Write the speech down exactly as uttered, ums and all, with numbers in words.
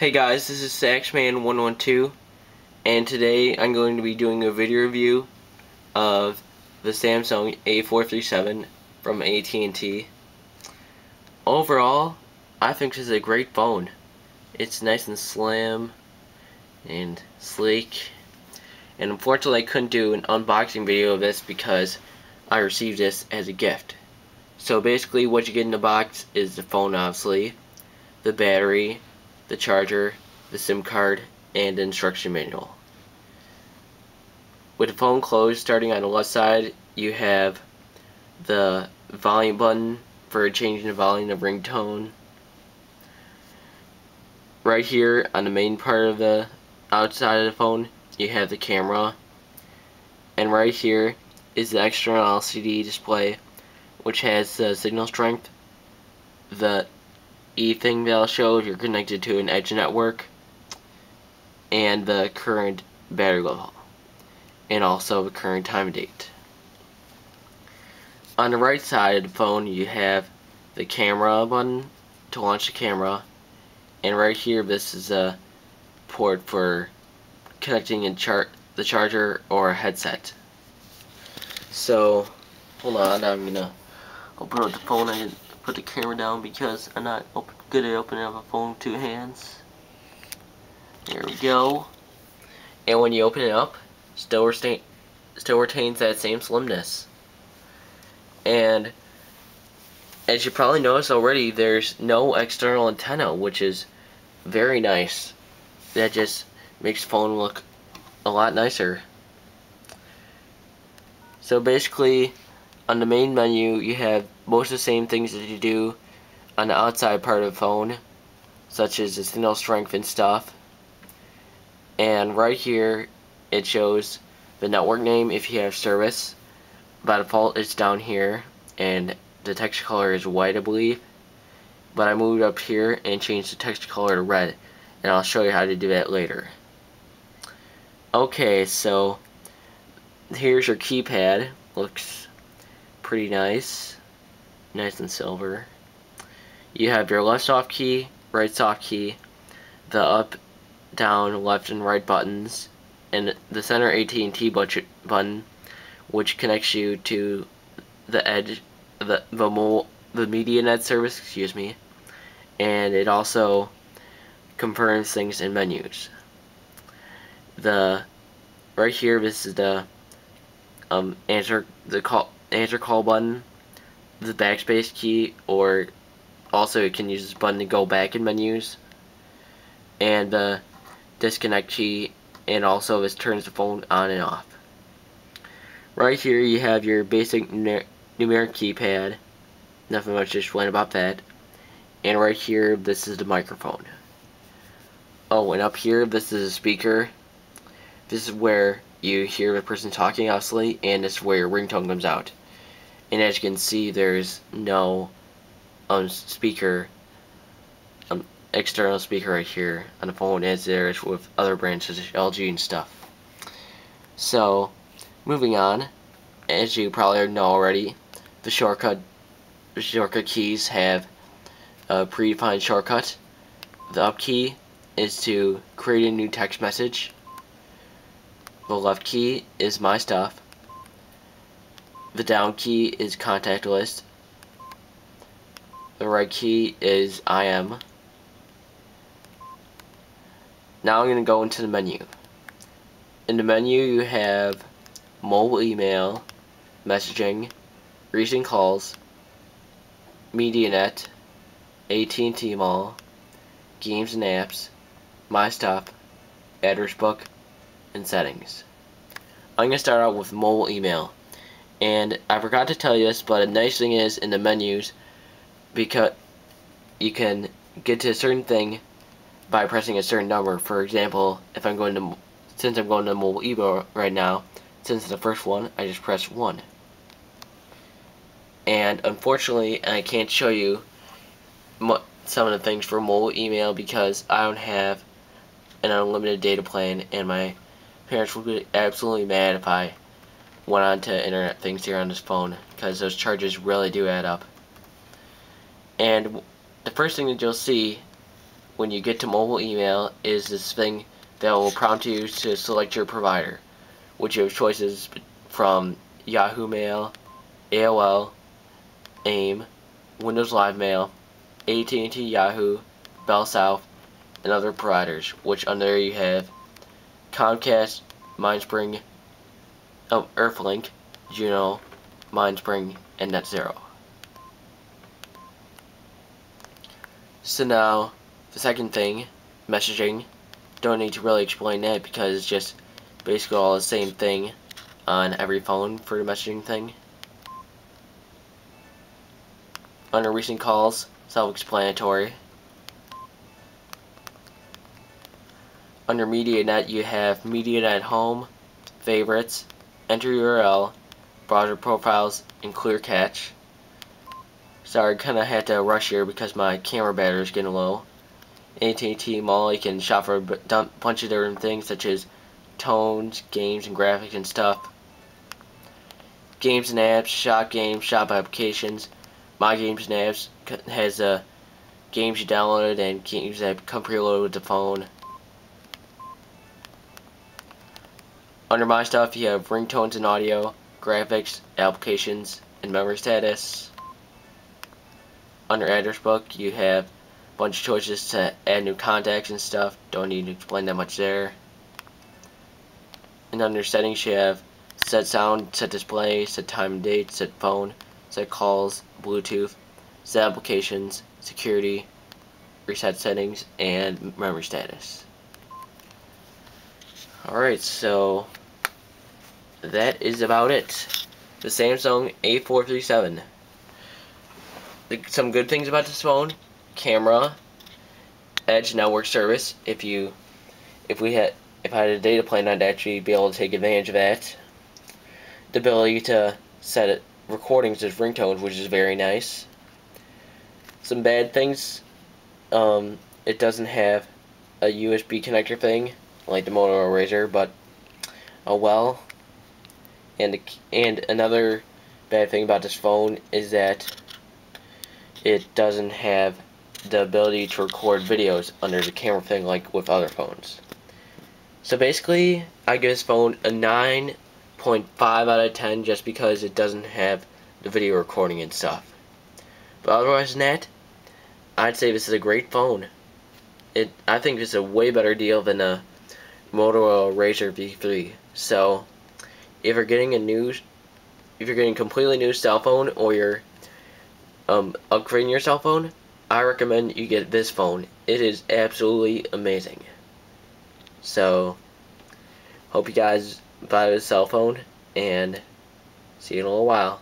Hey guys, this is Saxman one one two, and today I'm going to be doing a video review of the Samsung A four thirty-seven from A T and T. Overall, I think this is a great phone. It's nice and slim and sleek, and unfortunately I couldn't do an unboxing video of this because I received this as a gift. So basically what you get in the box is the phone, obviously, the battery, the charger, the SIM card, and the instruction manual. With the phone closed, starting on the left side, you have the volume button for changing the volume of ringtone. Right here on the main part of the outside of the phone, you have the camera. And right here is the external L C D display, which has the signal strength, the E thing that'll show if you're connected to an EDGE network, and the current battery level, and also the current time and date. On the right side of the phone, you have the camera button to launch the camera, and right here this is a port for connecting in char the charger or a headset. So hold on, I'm gonna open up the phone and put the camera down because I'm not open, good at opening up a phone with two hands. There we go. And when you open it up, still retain, still retains that same slimness. And as you probably noticed already, there's no external antenna, which is very nice. That just makes the phone look a lot nicer. So basically, on the main menu, you have most of the same things that you do on the outside part of the phone, such as the signal strength and stuff. And right here, it shows the network name if you have service. By default, it's down here, and the text color is white, I believe. But I moved up here and changed the text color to red, and I'll show you how to do that later. Okay, so here's your keypad. Looks pretty nice, nice and silver. You have your left soft key, right soft key, the up, down, left, and right buttons, and the center A T and T button, which connects you to the edge, the the mo the MediaNet service. Excuse me, and it also confirms things in menus. The right here, this is the um answer the call. Answer call button, the backspace key, or also you can use this button to go back in menus, and the disconnect key, and also this turns the phone on and off. Right here you have your basic numeric keypad, nothing much to explain about that, and right here this is the microphone. Oh, and up here this is a speaker. This is where you hear the person talking, obviously, and this is where your ringtone comes out. And as you can see, there's no um, speaker, um, external speaker right here on the phone, as there is with other brands such as L G and stuff. So, moving on, as you probably know already, the shortcut, the shortcut keys have a predefined shortcut. The up key is to create a new text message. The left key is My Stuff. The down key is Contact List. The right key is I Am. Now I'm going to go into the menu. In the menu you have mobile email, messaging, recent calls, MediaNet, A T and T Mall, games and apps, My Stuff, address book, and settings. I'm going to start out with mobile email, and I forgot to tell you this, but a nice thing is in the menus, because you can get to a certain thing by pressing a certain number. For example, if I'm going to, since I'm going to mobile email right now, since it's the first one, I just press one. And unfortunately, I can't show you some of the things for mobile email because I don't have an unlimited data plan, and my parents would be absolutely mad if I went on to internet things here on this phone, because those charges really do add up. And the first thing that you'll see when you get to mobile email is this thing that will prompt you to select your provider, which you have choices from Yahoo Mail, A O L, AIM, Windows Live Mail, A T and T Yahoo, Bell South, and other providers, which under there you have Comcast, Mindspring, oh, Earthlink, Juno, Mindspring, and NetZero. So now, the second thing, messaging, don't need to really explain that because it's just basically all the same thing on every phone for the messaging thing. Under recent calls, self-explanatory. Under MediaNet, you have MediaNet Home, Favorites, Enter U R L, Browser Profiles, and Clear Cache. Sorry, I kinda had to rush here because my camera battery is getting low. A T and T Mall, you can shop for a bunch of different things such as tones, games, and graphics and stuff. Games and apps, shop games, shop applications. My games and apps has uh, games you downloaded and games that come preloaded with the phone. Under my stuff, you have ringtones and audio, graphics, applications, and memory status. Under address book, you have a bunch of choices to add new contacts and stuff. Don't need to explain that much there. And under settings, you have set sound, set display, set time and date, set phone, set calls, Bluetooth, set applications, security, reset settings, and memory status. Alright, so that is about it. The Samsung A four thirty-seven. Some good things about this phone: camera, edge network service. If you, if we had, if I had a data plan, I'd actually be able to take advantage of that. The ability to set it, recordings as ringtones, which is very nice. Some bad things: um, it doesn't have a U S B connector thing like the Motorola Razr, but oh well. And and another bad thing about this phone is that it doesn't have the ability to record videos under the camera thing like with other phones. So basically, I give this phone a nine point five out of ten just because it doesn't have the video recording and stuff. But otherwise than that, I'd say this is a great phone. It I think this is a way better deal than a Motorola Razr V three. So if you're getting a new, if you're getting a completely new cell phone, or you're Um, upgrading your cell phone, I recommend you get this phone. It is absolutely amazing. So, hope you guys buy this cell phone, and see you in a little while.